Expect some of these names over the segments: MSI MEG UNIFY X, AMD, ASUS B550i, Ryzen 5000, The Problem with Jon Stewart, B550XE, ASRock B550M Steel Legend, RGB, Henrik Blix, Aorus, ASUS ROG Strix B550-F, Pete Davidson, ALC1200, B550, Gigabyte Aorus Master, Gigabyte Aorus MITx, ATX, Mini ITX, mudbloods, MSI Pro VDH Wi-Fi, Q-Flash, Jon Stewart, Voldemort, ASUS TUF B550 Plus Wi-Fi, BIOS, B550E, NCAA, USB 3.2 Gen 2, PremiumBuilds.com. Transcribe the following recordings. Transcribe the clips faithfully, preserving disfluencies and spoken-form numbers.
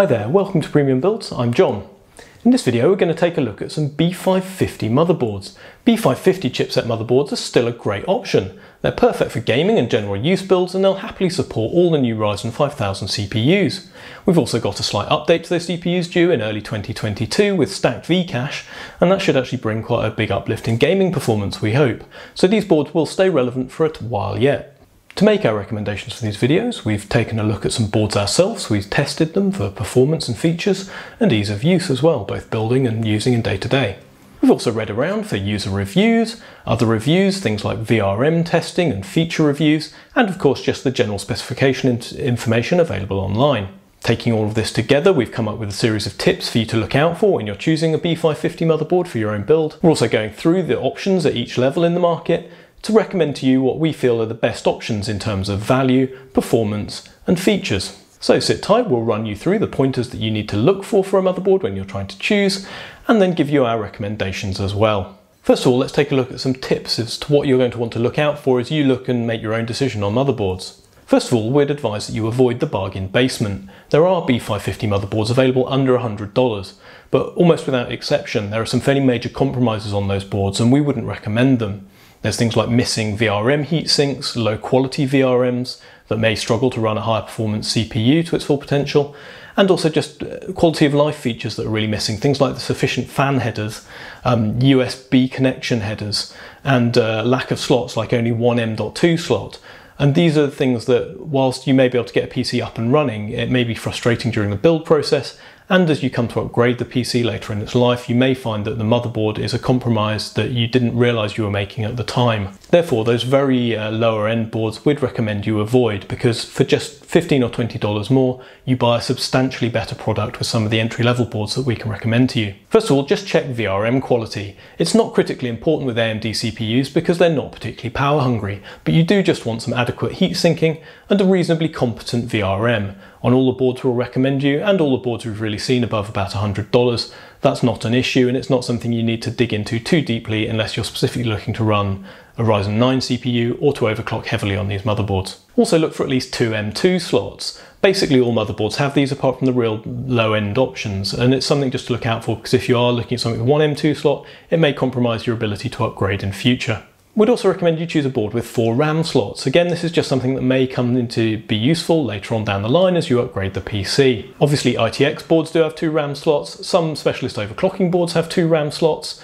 Hi there, welcome to Premium Builds, I'm John. In this video we're going to take a look at some B five fifty motherboards. B five fifty chipset motherboards are still a great option. They're perfect for gaming and general use builds, and they'll happily support all the new Ryzen five thousand C P Us. We've also got a slight update to those C P Us due in early twenty twenty-two with stacked V cache, and that should actually bring quite a big uplift in gaming performance, we hope. So these boards will stay relevant for a while yet. To make our recommendations for these videos, we've taken a look at some boards ourselves. We've tested them for performance and features and ease of use as well, both building and using in day-to-day. We've also read around for user reviews, other reviews, things like V R M testing and feature reviews, and of course just the general specification information available online. Taking all of this together, we've come up with a series of tips for you to look out for when you're choosing a B five fifty motherboard for your own build. We're also going through the options at each level in the market, to recommend to you what we feel are the best options in terms of value, performance and features. So sit tight, we'll run you through the pointers that you need to look for for a motherboard when you're trying to choose, and then give you our recommendations as well. First of all, let's take a look at some tips as to what you're going to want to look out for as you look and make your own decision on motherboards. First of all, we'd advise that you avoid the bargain basement. There are B five fifty motherboards available under one hundred dollars, but almost without exception, there are some fairly major compromises on those boards and we wouldn't recommend them. There's things like missing V R M heatsinks, low quality V R Ms that may struggle to run a higher performance C P U to its full potential, and also just quality of life features that are really missing. Things like the sufficient fan headers, um, U S B connection headers, and uh, lack of slots, like only one M dot two slot. And these are the things that, whilst you may be able to get a P C up and running, it may be frustrating during the build process. And as you come to upgrade the P C later in its life, you may find that the motherboard is a compromise that you didn't realize you were making at the time. Therefore, those very uh, lower end boards we'd recommend you avoid, because for just fifteen or twenty dollars more, you buy a substantially better product with some of the entry level boards that we can recommend to you. First of all, just check V R M quality. It's not critically important with A M D C P Us because they're not particularly power hungry, but you do just want some adequate heat sinking and a reasonably competent V R M. On all the boards we'll recommend you, and all the boards we've really seen above about one hundred dollars, that's not an issue, and it's not something you need to dig into too deeply unless you're specifically looking to run a Ryzen nine C P U or to overclock heavily on these motherboards. Also look for at least two M dot two slots. Basically all motherboards have these apart from the real low-end options, and it's something just to look out for, because if you are looking at something with one M dot two slot, it may compromise your ability to upgrade in future. We'd also recommend you choose a board with four RAM slots. Again, this is just something that may come into be useful later on down the line as you upgrade the P C. Obviously I T X boards do have two RAM slots, some specialist overclocking boards have two RAM slots,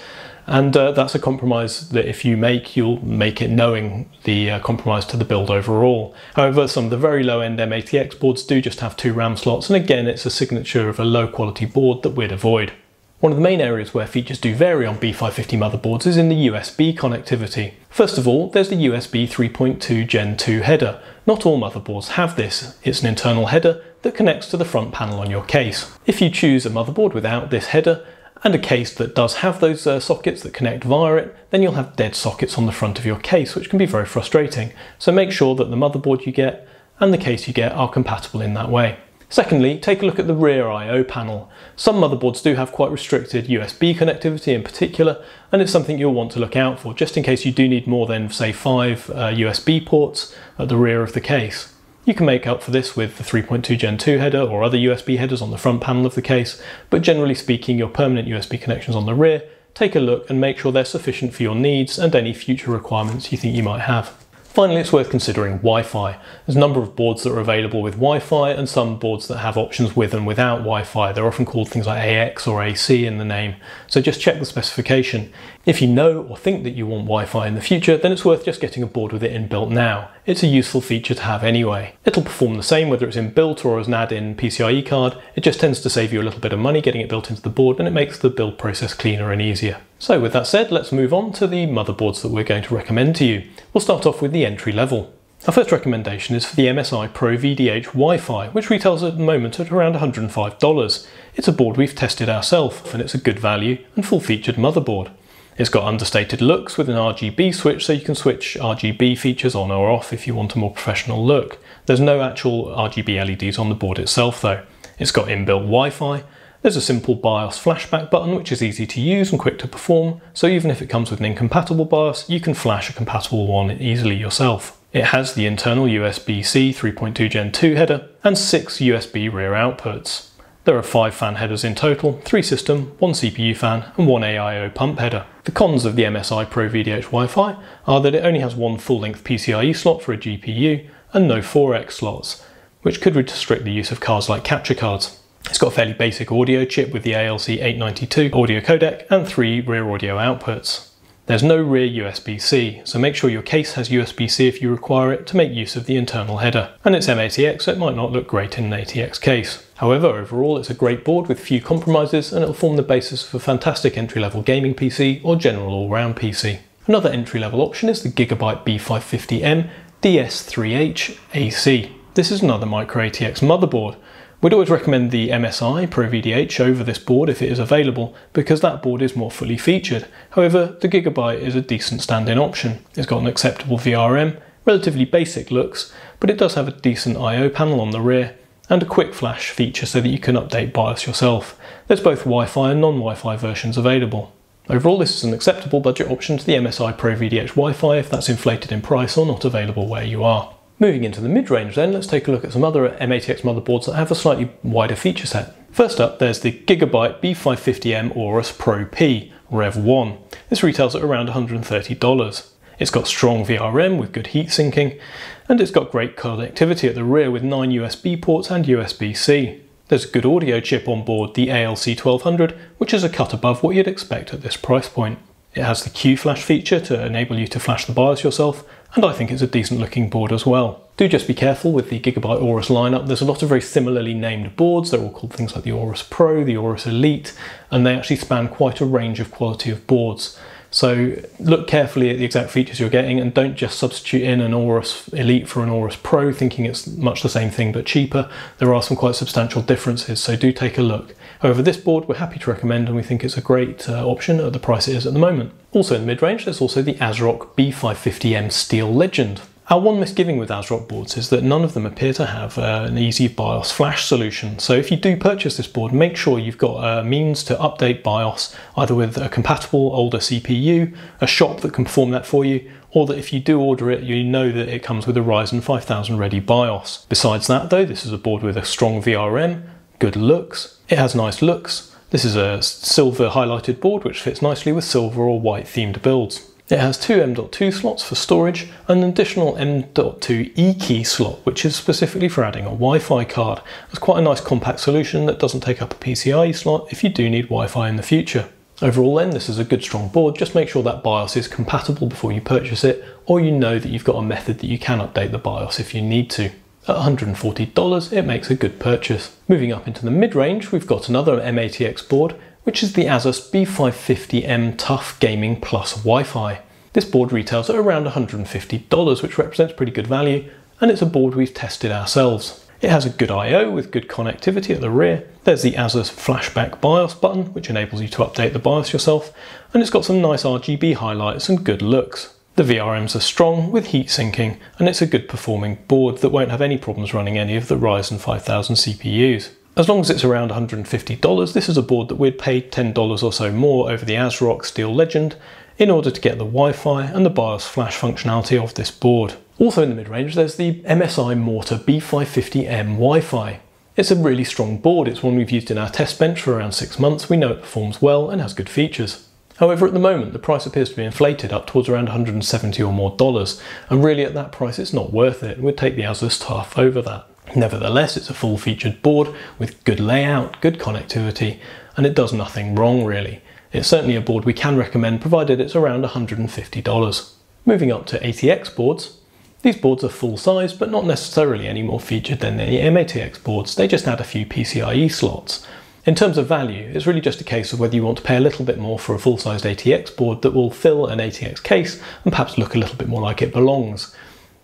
and uh, that's a compromise that if you make, you'll make it knowing the uh, compromise to the build overall. However, some of the very low-end M A T X boards do just have two RAM slots, and again it's a signature of a low-quality board that we'd avoid. One of the main areas where features do vary on B five fifty motherboards is in the U S B connectivity. First of all, there's the U S B three point two gen two header. Not all motherboards have this. It's an internal header that connects to the front panel on your case. If you choose a motherboard without this header, and a case that does have those uh, sockets that connect via it, then you'll have dead sockets on the front of your case, which can be very frustrating. So make sure that the motherboard you get and the case you get are compatible in that way. Secondly, take a look at the rear I O panel. Some motherboards do have quite restricted U S B connectivity in particular, and it's something you'll want to look out for, just in case you do need more than, say, five uh, U S B ports at the rear of the case. You can make up for this with the three point two gen two header or other U S B headers on the front panel of the case, but generally speaking, your permanent U S B connections on the rear, take a look and make sure they're sufficient for your needs and any future requirements you think you might have. Finally, it's worth considering Wi-Fi. There's a number of boards that are available with Wi-Fi and some boards that have options with and without Wi-Fi. They're often called things like A X or A C in the name, so just check the specification. If you know or think that you want Wi-Fi in the future, then it's worth just getting a board with it inbuilt now. It's a useful feature to have anyway. It'll perform the same whether it's inbuilt or as an add-in P C I E card. It just tends to save you a little bit of money getting it built into the board, and it makes the build process cleaner and easier. So with that said, let's move on to the motherboards that we're going to recommend to you. We'll start off with the entry level. Our first recommendation is for the M S I Pro V D H Wi-Fi, which retails at the moment at around one hundred and five dollars. It's a board we've tested ourselves, and it's a good value and full-featured motherboard. It's got understated looks with an R G B switch, so you can switch R G B features on or off if you want a more professional look. There's no actual R G B L E Ds on the board itself though. It's got inbuilt Wi-Fi. There's a simple BIOS flashback button which is easy to use and quick to perform, so even if it comes with an incompatible BIOS, you can flash a compatible one easily yourself. It has the internal U S B-C three point two gen two header and six U S B rear outputs. There are five fan headers in total, three system, one C P U fan and one A I O pump header. The cons of the M S I Pro V D H Wi-Fi are that it only has one full-length P C I E slot for a G P U and no four X slots, which could restrict the use of cards like capture cards. It's got a fairly basic audio chip with the A L C eight ninety-two audio codec and three rear audio outputs. There's no rear U S B C, so make sure your case has U S B C if you require it to make use of the internal header. And it's M A T X, so it might not look great in an A T X case. However, overall it's a great board with few compromises and it'll form the basis for a fantastic entry-level gaming P C or general all-round P C. Another entry-level option is the Gigabyte B five fifty M D S three H A C. This is another micro A T X motherboard. We'd always recommend the M S I Pro V D H over this board if it is available, because that board is more fully featured. However, the Gigabyte is a decent stand-in option. It's got an acceptable V R M, relatively basic looks, but it does have a decent I O panel on the rear, and a quick flash feature so that you can update BIOS yourself. There's both Wi-Fi and non-Wi-Fi versions available. Overall, this is an acceptable budget option to the M S I Pro V D H Wi-Fi if that's inflated in price or not available where you are. Moving into the mid-range then, let's take a look at some other M A T X motherboards that have a slightly wider feature set. First up, there's the Gigabyte B five fifty M Aorus Pro-P Rev one. This retails at around one hundred thirty dollars. It's got strong V R M with good heat sinking, and it's got great connectivity at the rear with nine U S B ports and U S B C. There's a good audio chip on board, the A L C twelve hundred, which is a cut above what you'd expect at this price point. It has the Q-Flash feature to enable you to flash the BIOS yourself, and I think it's a decent looking board as well. Do just be careful with the Gigabyte Aorus lineup. There's a lot of very similarly named boards. They're all called things like the Aorus Pro, the Aorus Elite, and they actually span quite a range of quality of boards. So look carefully at the exact features you're getting and don't just substitute in an Aorus Elite for an Aorus Pro thinking it's much the same thing but cheaper. There are some quite substantial differences, so do take a look. However, this board we're happy to recommend and we think it's a great uh, option at the price it is at the moment. Also in the mid-range, there's also the ASRock B five fifty M Steel Legend. Our one misgiving with ASRock boards is that none of them appear to have uh, an easy BIOS flash solution. So if you do purchase this board, make sure you've got a uh, means to update BIOS, either with a compatible older C P U, a shop that can perform that for you, or that if you do order it, you know that it comes with a Ryzen five thousand ready BIOS. Besides that though, this is a board with a strong V R M, good looks, it has nice looks. This is a silver highlighted board which fits nicely with silver or white themed builds. It has two M dot two slots for storage and an additional M dot two E-Key slot, which is specifically for adding a Wi-Fi card. It's quite a nice compact solution that doesn't take up a P C I E slot if you do need Wi-Fi in the future. Overall then, this is a good strong board. Just make sure that BIOS is compatible before you purchase it, or you know that you've got a method that you can update the BIOS if you need to. At one hundred forty dollars, it makes a good purchase. Moving up into the mid-range, we've got another M A T X board, which is the ASUS B five fifty M TUF Gaming Plus Wi-Fi. This board retails at around one hundred fifty dollars, which represents pretty good value, and it's a board we've tested ourselves. It has a good I O with good connectivity at the rear. There's the ASUS Flashback BIOS button, which enables you to update the BIOS yourself, and it's got some nice R G B highlights and good looks. The V R Ms are strong with heat sinking, and it's a good performing board that won't have any problems running any of the Ryzen five thousand C P Us. As long as it's around one hundred fifty dollars, this is a board that we'd pay ten dollars or so more over the ASRock Steel Legend in order to get the Wi-Fi and the BIOS flash functionality of this board. Also in the mid-range, there's the M S I Mortar B five fifty M Wi-Fi. It's a really strong board. It's one we've used in our test bench for around six months. We know it performs well and has good features. However, at the moment, the price appears to be inflated up towards around one hundred seventy dollars or more dollars, and really at that price, it's not worth it. We'd take the ASUS TUF over that. Nevertheless, it's a full-featured board with good layout, good connectivity, and it does nothing wrong really. It's certainly a board we can recommend provided it's around one hundred fifty dollars. Moving up to A T X boards. These boards are full size but not necessarily any more featured than the M A T X boards, they just add a few P C I E slots. In terms of value, it's really just a case of whether you want to pay a little bit more for a full-sized A T X board that will fill an A T X case and perhaps look a little bit more like it belongs.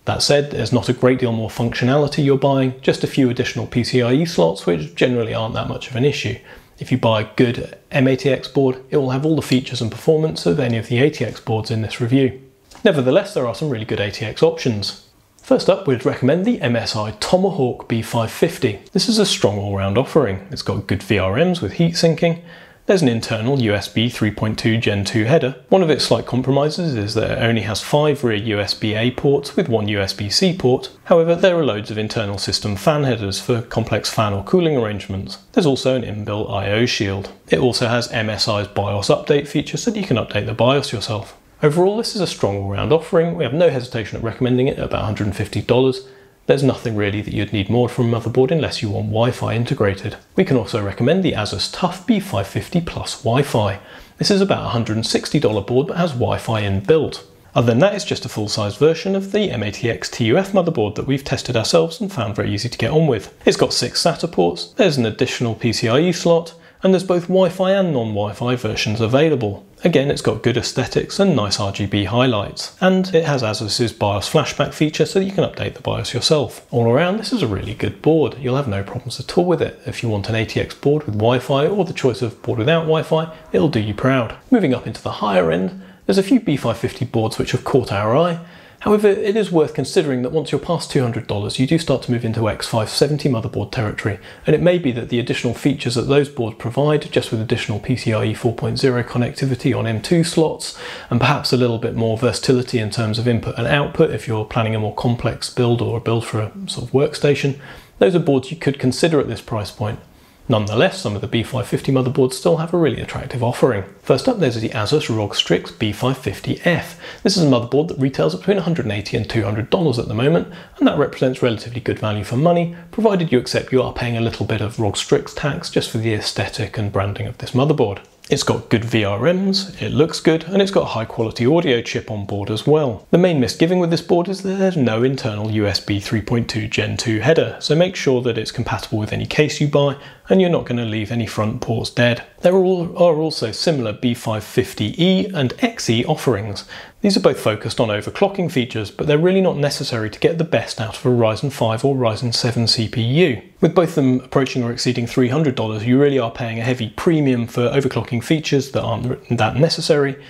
That said, there's not a great deal more functionality you're buying, just a few additional P C I E slots, which generally aren't that much of an issue. If you buy a good M A T X board, it will have all the features and performance of any of the A T X boards in this review. Nevertheless, there are some really good A T X options. First up, we'd recommend the M S I Tomahawk B five fifty. This is a strong all-round offering. It's got good V R Ms with heat sinking, There's an internal U S B three point two gen two header. One of its slight compromises is that it only has five rear U S B A ports with one U S B C port. However, there are loads of internal system fan headers for complex fan or cooling arrangements. There's also an inbuilt I O shield. It also has M S I's BIOS update feature so that you can update the BIOS yourself. Overall, this is a strong all-round offering. We have no hesitation at recommending it at about one hundred fifty dollars. There's nothing really that you'd need more from a motherboard unless you want Wi-Fi integrated. We can also recommend the ASUS TUF B five fifty Plus Wi-Fi. This is about a one hundred sixty dollar board that has Wi-Fi inbuilt. Other than that, it's just a full-size version of the M A T X T U F motherboard that we've tested ourselves and found very easy to get on with. It's got six SATA ports, there's an additional PCIe slot, and there's both Wi-Fi and non-Wi-Fi versions available. Again, it's got good aesthetics and nice R G B highlights, and it has ASUS's BIOS flashback feature so that you can update the BIOS yourself. All around, this is a really good board. You'll have no problems at all with it. If you want an A T X board with Wi-Fi or the choice of board without Wi-Fi, it'll do you proud. Moving up into the higher end, there's a few B five fifty boards which have caught our eye. However, it is worth considering that once you're past two hundred dollars, you do start to move into X five seventy motherboard territory, and it may be that the additional features that those boards provide, just with additional PCIe four point oh connectivity on M dot two slots, and perhaps a little bit more versatility in terms of input and output if you're planning a more complex build or a build for a sort of workstation, those are boards you could consider at this price point. Nonetheless, some of the B five fifty motherboards still have a really attractive offering. First up, there's the ASUS ROG Strix B five fifty F. This is a motherboard that retails between one hundred eighty dollars and two hundred dollars at the moment, and that represents relatively good value for money, provided you accept you are paying a little bit of ROG Strix tax just for the aesthetic and branding of this motherboard. It's got good V R Ms, it looks good, and it's got a high quality audio chip on board as well. The main misgiving with this board is that there's no internal U S B three point two gen two header, so make sure that it's compatible with any case you buy and you're not going to leave any front ports dead. There are also similar B five fifty E and X E offerings. These are both focused on overclocking features, but they're really not necessary to get the best out of a Ryzen five or Ryzen seven C P U. With both of them approaching or exceeding three hundred dollars, you really are paying a heavy premium for overclocking features that aren't that necessary.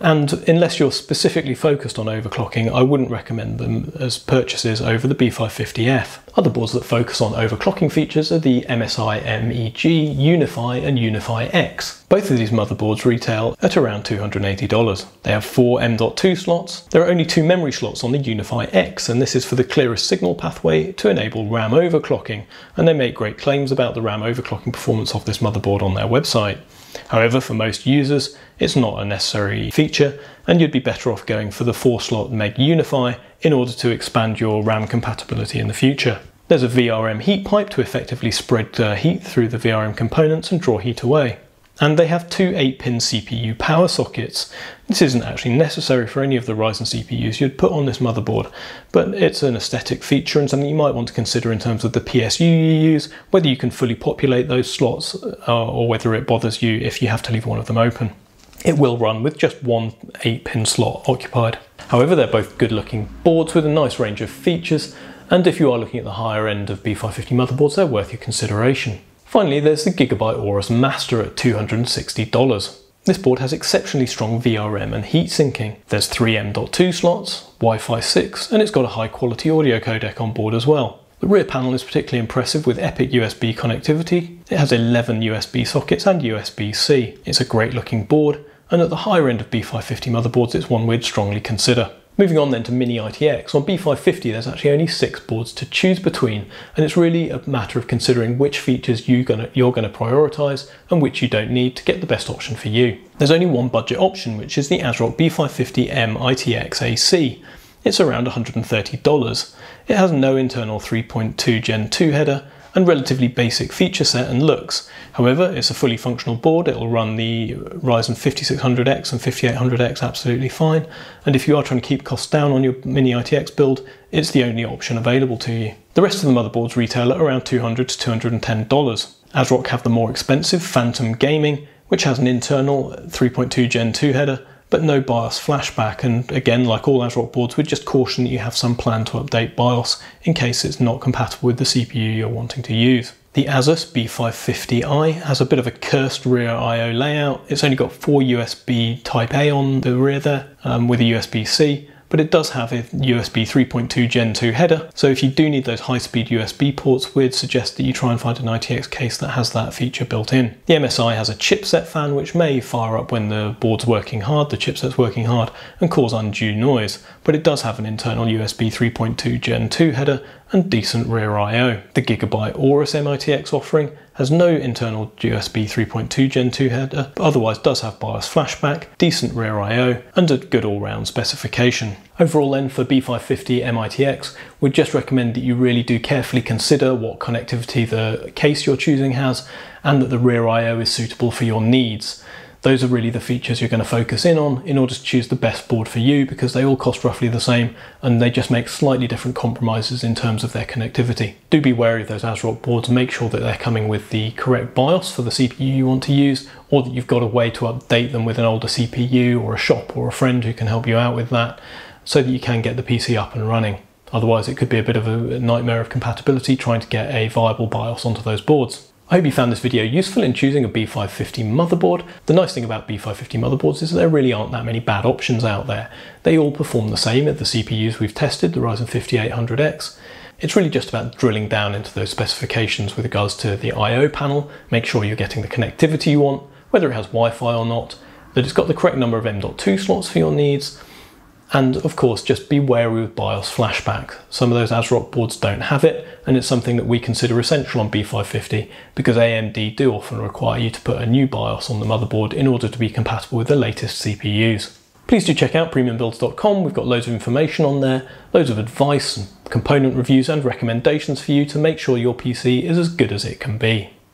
And unless you're specifically focused on overclocking, I wouldn't recommend them as purchases over the B five fifty F. Other boards that focus on overclocking features are the M S I MEG, UNIFY and UNIFY X. Both of these motherboards retail at around two hundred eighty dollars. They have four M dot two slots. There are only two memory slots on the UNIFY X, and this is for the clearest signal pathway to enable RAM overclocking, and they make great claims about the RAM overclocking performance of this motherboard on their website. However, for most users, it's not a necessary feature, and you'd be better off going for the four slot MEG UNIFY in order to expand your RAM compatibility in the future. There's a V R M heat pipe to effectively spread uh, heat through the V R M components and draw heat away. And they have two eight pin C P U power sockets. This isn't actually necessary for any of the Ryzen C P Us you'd put on this motherboard, but it's an aesthetic feature and something you might want to consider in terms of the P S U you use, whether you can fully populate those slots uh, or whether it bothers you if you have to leave one of them open. It will run with just one eight pin slot occupied. However, they're both good looking boards with a nice range of features, and if you are looking at the higher end of B five fifty motherboards, they're worth your consideration. Finally, there's the Gigabyte Aorus Master at two hundred sixty dollars. This board has exceptionally strong V R M and heat sinking. There's three M dot two slots, Wi-Fi six, and it's got a high quality audio codec on board as well. The rear panel is particularly impressive with epic U S B connectivity. It has eleven U S B sockets and U S B C. It's a great looking board, and at the higher end of B five fifty motherboards, it's one we'd strongly consider. Moving on then to Mini I T X, on B five fifty there's actually only six boards to choose between, and it's really a matter of considering which features you're gonna, you're gonna prioritise and which you don't need to get the best option for you. There's only one budget option, which is the ASRock B five fifty M I T X A C. It's around one hundred thirty dollars. It has no internal three point two gen two header, and relatively basic feature set and looks. However, it's a fully functional board. It'll run the Ryzen fifty-six hundred X and fifty-eight hundred X absolutely fine, and if you are trying to keep costs down on your Mini I T X build, it's the only option available to you. The rest of the motherboards retail at around two hundred dollars to two hundred ten dollars. ASRock have the more expensive Phantom Gaming, which has an internal three point two gen two header, but no BIOS flashback, and again, like all ASRock boards, we'd just caution that you have some plan to update BIOS in case it's not compatible with the C P U you're wanting to use. The ASUS B five fifty i has a bit of a cursed rear I O layout. It's only got four U S B Type A on the rear there, um, with a U S B C, but it does have a U S B three point two gen two header, so if you do need those high-speed U S B ports, we'd suggest that you try and find an I T X case that has that feature built in. The M S I has a chipset fan which may fire up when the board's working hard, the chipset's working hard, and cause undue noise, but it does have an internal U S B three point two gen two header and decent rear I O. The Gigabyte Aorus M I T X offering has no internal U S B three point two gen two header, but otherwise does have BIOS flashback, decent rear I O, and a good all-round specification. Overall then, for B five fifty M I T X, we'd just recommend that you really do carefully consider what connectivity the case you're choosing has, and that the rear I O is suitable for your needs. Those are really the features you're going to focus in on in order to choose the best board for you, because they all cost roughly the same and they just make slightly different compromises in terms of their connectivity. Do be wary of those ASRock boards, make sure that they're coming with the correct BIOS for the C P U you want to use, or that you've got a way to update them with an older C P U or a shop or a friend who can help you out with that, so that you can get the P C up and running. Otherwise it could be a bit of a nightmare of compatibility trying to get a viable BIOS onto those boards. I hope you found this video useful in choosing a B five fifty motherboard. The nice thing about B five fifty motherboards is that there really aren't that many bad options out there. They all perform the same at the C P Us we've tested, the Ryzen fifty-eight hundred X. It's really just about drilling down into those specifications with regards to the I O panel, make sure you're getting the connectivity you want, whether it has Wi-Fi or not, that it's got the correct number of M dot two slots for your needs, and of course just be wary with BIOS flashback. Some of those ASRock boards don't have it, and it's something that we consider essential on B five fifty because A M D do often require you to put a new BIOS on the motherboard in order to be compatible with the latest C P Us. Please do check out premium builds dot com, we've got loads of information on there, loads of advice, component reviews and recommendations for you to make sure your P C is as good as it can be.